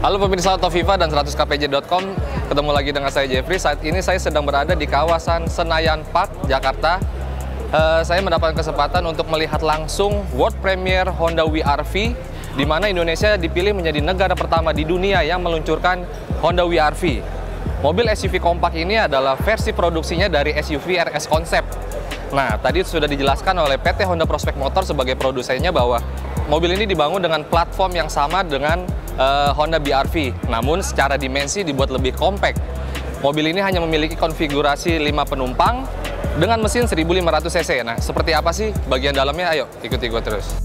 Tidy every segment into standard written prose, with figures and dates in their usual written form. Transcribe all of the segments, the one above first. Halo pemirsa Auto Viva dan 100kpj.com, ketemu lagi dengan saya Jeffrey. Saat ini saya sedang berada di kawasan Senayan Park, Jakarta. Saya mendapatkan kesempatan untuk melihat langsung World Premiere Honda WR-V, di mana Indonesia dipilih menjadi negara pertama di dunia yang meluncurkan Honda WR-V. Mobil SUV kompak ini adalah versi produksinya dari SUV RS Concept. Nah, tadi sudah dijelaskan oleh PT Honda Prospect Motor sebagai produsennya bahwa mobil ini dibangun dengan platform yang sama dengan Honda BR-V, namun secara dimensi dibuat lebih kompak. Mobil ini hanya memiliki konfigurasi 5 penumpang dengan mesin 1500 cc. Nah, seperti apa sih bagian dalamnya? Ayo ikuti gue terus.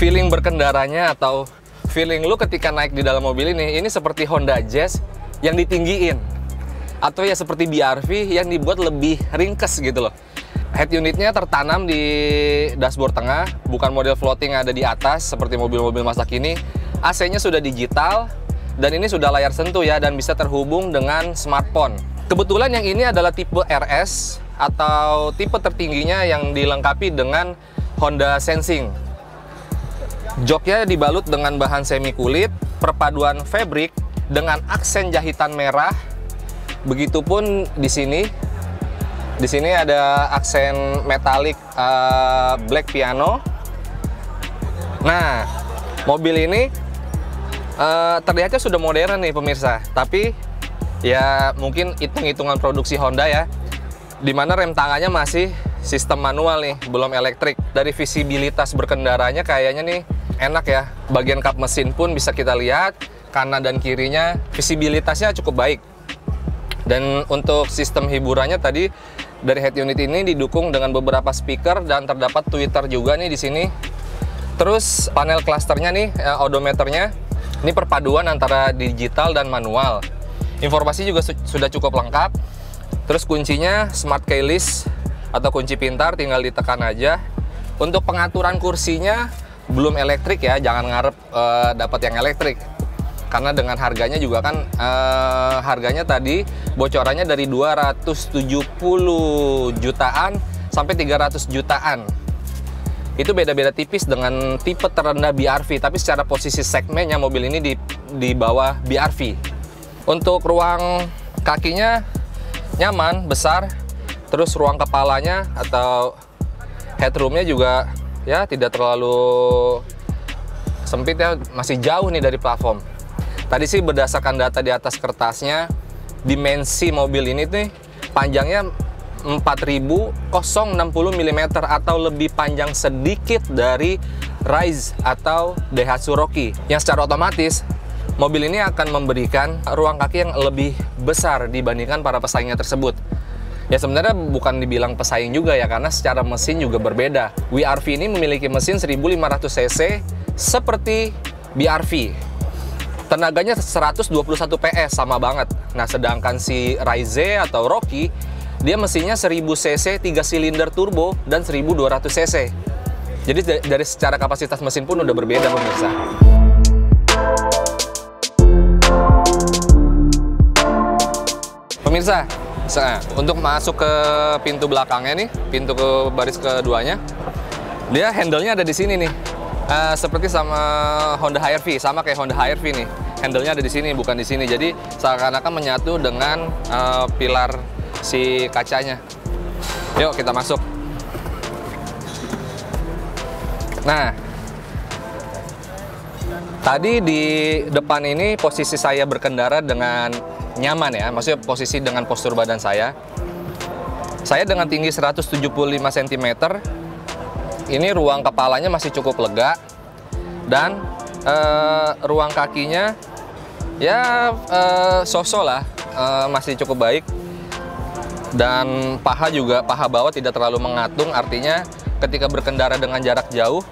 Feeling berkendaranya atau feeling lu ketika naik di dalam mobil ini seperti Honda Jazz yang ditinggiin, atau ya seperti BR-V yang dibuat lebih ringkes gitu loh. Head unitnya tertanam di dashboard tengah, bukan model floating yang ada di atas seperti mobil-mobil masa kini. AC-nya sudah digital dan ini sudah layar sentuh ya, dan bisa terhubung dengan smartphone. Kebetulan yang ini adalah tipe RS atau tipe tertingginya yang dilengkapi dengan Honda Sensing. Joknya dibalut dengan bahan semi kulit, perpaduan fabric dengan aksen jahitan merah. Begitupun di sini. Di sini ada aksen metalik black piano. Nah, mobil ini terlihatnya sudah modern nih pemirsa, tapi ya mungkin hitung-hitungan produksi Honda ya, dimana rem tangannya masih sistem manual nih, belum elektrik. Dari visibilitas berkendaranya kayaknya nih enak ya, bagian kap mesin pun bisa kita lihat, kanan dan kirinya visibilitasnya cukup baik. Dan untuk sistem hiburannya tadi dari head unit ini didukung dengan beberapa speaker dan terdapat tweeter juga nih di sini. Terus panel klasternya nih, odometernya ini perpaduan antara digital dan manual. Informasi juga sudah cukup lengkap. Terus kuncinya smart keyless atau kunci pintar, tinggal ditekan aja. Untuk pengaturan kursinya belum elektrik ya, jangan ngarep dapat yang elektrik. Karena dengan harganya juga kan, harganya tadi bocorannya dari 270 jutaan sampai 300 jutaan. Itu beda-beda tipis dengan tipe terendah BR-V, tapi secara posisi segmennya mobil ini di bawah BR-V. Untuk ruang kakinya nyaman, besar. Terus ruang kepalanya atau headroomnya juga ya tidak terlalu sempit ya, masih jauh nih dari platform. Tadi sih berdasarkan data di atas kertasnya, dimensi mobil ini nih panjangnya 4060 mm atau lebih panjang sedikit dari Raize atau Daihatsu Rocky. Yang secara otomatis mobil ini akan memberikan ruang kaki yang lebih besar dibandingkan para pesaingnya tersebut. Ya sebenarnya bukan dibilang pesaing juga ya, karena secara mesin juga berbeda. WR-V ini memiliki mesin 1500 cc seperti BR-V. Tenaganya 121 PS, sama banget. Nah, sedangkan si Raize atau Rocky, dia mesinnya 1000 cc 3 silinder turbo dan 1200 cc. Jadi dari secara kapasitas mesin pun udah berbeda pemirsa. Pemirsa, untuk masuk ke pintu belakangnya nih, pintu ke baris keduanya, dia handle-nya ada di sini nih. Seperti sama Honda HR-V, sama kayak Honda HR-V nih, handle-nya ada di sini, bukan di sini. Jadi seakan-akan menyatu dengan pilar si kacanya. Yuk kita masuk. Nah, tadi di depan ini posisi saya berkendara dengan nyaman ya, maksudnya posisi dengan postur badan saya. Saya dengan tinggi 175 cm. Ini ruang kepalanya masih cukup lega, dan ruang kakinya ya so-so lah, masih cukup baik. Dan paha juga, paha bawah tidak terlalu mengatung, artinya ketika berkendara dengan jarak jauh,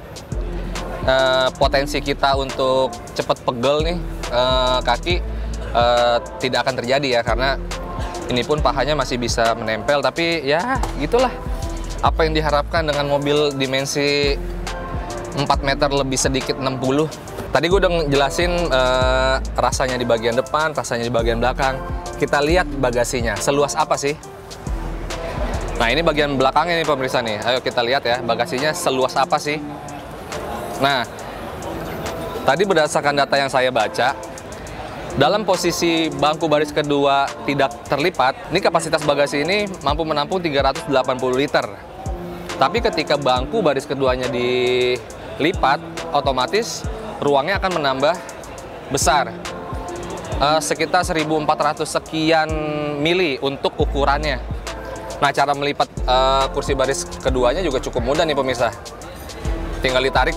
potensi kita untuk cepat pegel nih kaki tidak akan terjadi ya, karena ini pun pahanya masih bisa menempel. Tapi ya gitulah. Apa yang diharapkan dengan mobil dimensi 4 meter lebih sedikit 60. Tadi gue udah jelasin rasanya di bagian depan, rasanya di bagian belakang. Kita lihat bagasinya, seluas apa sih? Nah, ini bagian belakangnya nih pemirsa nih. Ayo kita lihat ya, bagasinya seluas apa sih? Nah, tadi berdasarkan data yang saya baca, dalam posisi bangku baris kedua tidak terlipat, ini kapasitas bagasi ini mampu menampung 380 liter. Tapi ketika bangku baris keduanya dilipat, otomatis ruangnya akan menambah besar. Sekitar 1400 sekian mili untuk ukurannya. Nah, cara melipat kursi baris keduanya juga cukup mudah nih pemirsa. Tinggal ditarik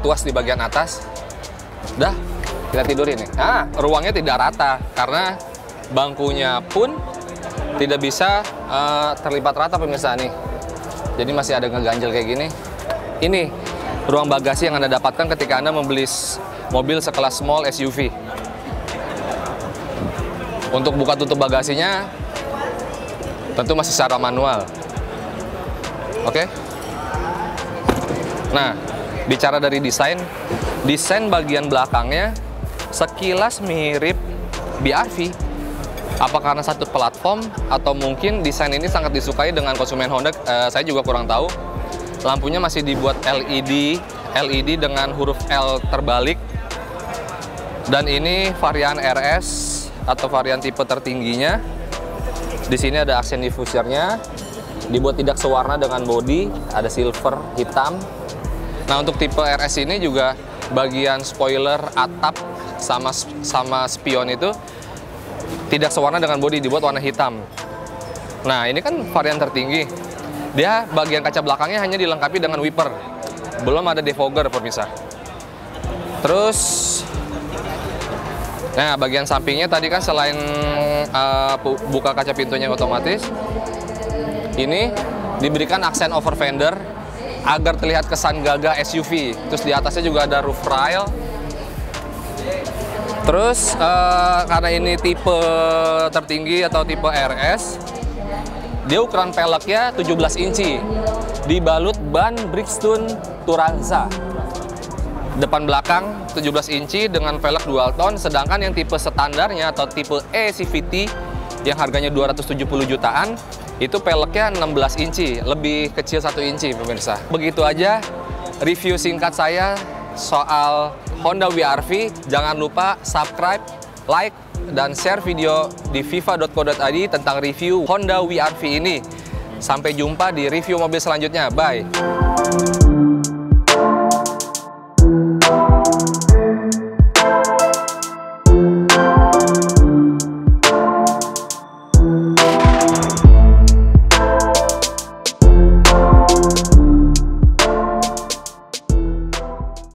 tuas di bagian atas. Dah, kita tidurin nih. Nah, ruangnya tidak rata karena bangkunya pun tidak bisa terlipat rata pemirsa nih. Jadi masih ada ngeganjel kayak gini. Ini ruang bagasi yang Anda dapatkan ketika Anda membeli mobil sekelas small SUV. Untuk buka tutup bagasinya tentu masih secara manual. Oke? Nah, bicara dari desain, desain bagian belakangnya sekilas mirip BR-V. Apa karena satu platform atau mungkin desain ini sangat disukai dengan konsumen Honda, saya juga kurang tahu. Lampunya masih dibuat LED dengan huruf L terbalik. Dan ini varian RS atau varian tipe tertingginya. Di sini ada aksen diffusernya, dibuat tidak sewarna dengan bodi, ada silver, hitam. Nah, untuk tipe RS ini juga bagian spoiler, atap, sama spion itu tidak sewarna dengan bodi, dibuat warna hitam. Nah, ini kan varian tertinggi. Dia bagian kaca belakangnya hanya dilengkapi dengan wiper, belum ada defogger pemirsa. Terus, nah, bagian sampingnya tadi kan selain buka kaca pintunya otomatis, ini diberikan aksen over fender agar terlihat kesan gagah SUV. Terus di atasnya juga ada roof rail. Terus karena ini tipe tertinggi atau tipe RS, dia ukuran peleknya 17 inci, dibalut ban Bridgestone Turanza. Depan belakang 17 inci dengan velg dual tone, sedangkan yang tipe standarnya atau tipe E CVT yang harganya 270 jutaan itu velgnya 16 inci, lebih kecil 1 inci pemirsa. Begitu aja review singkat saya soal Honda WR-V. Jangan lupa subscribe, like, dan share video di viva.co.id tentang review Honda WR-V ini. Sampai jumpa di review mobil selanjutnya. Bye.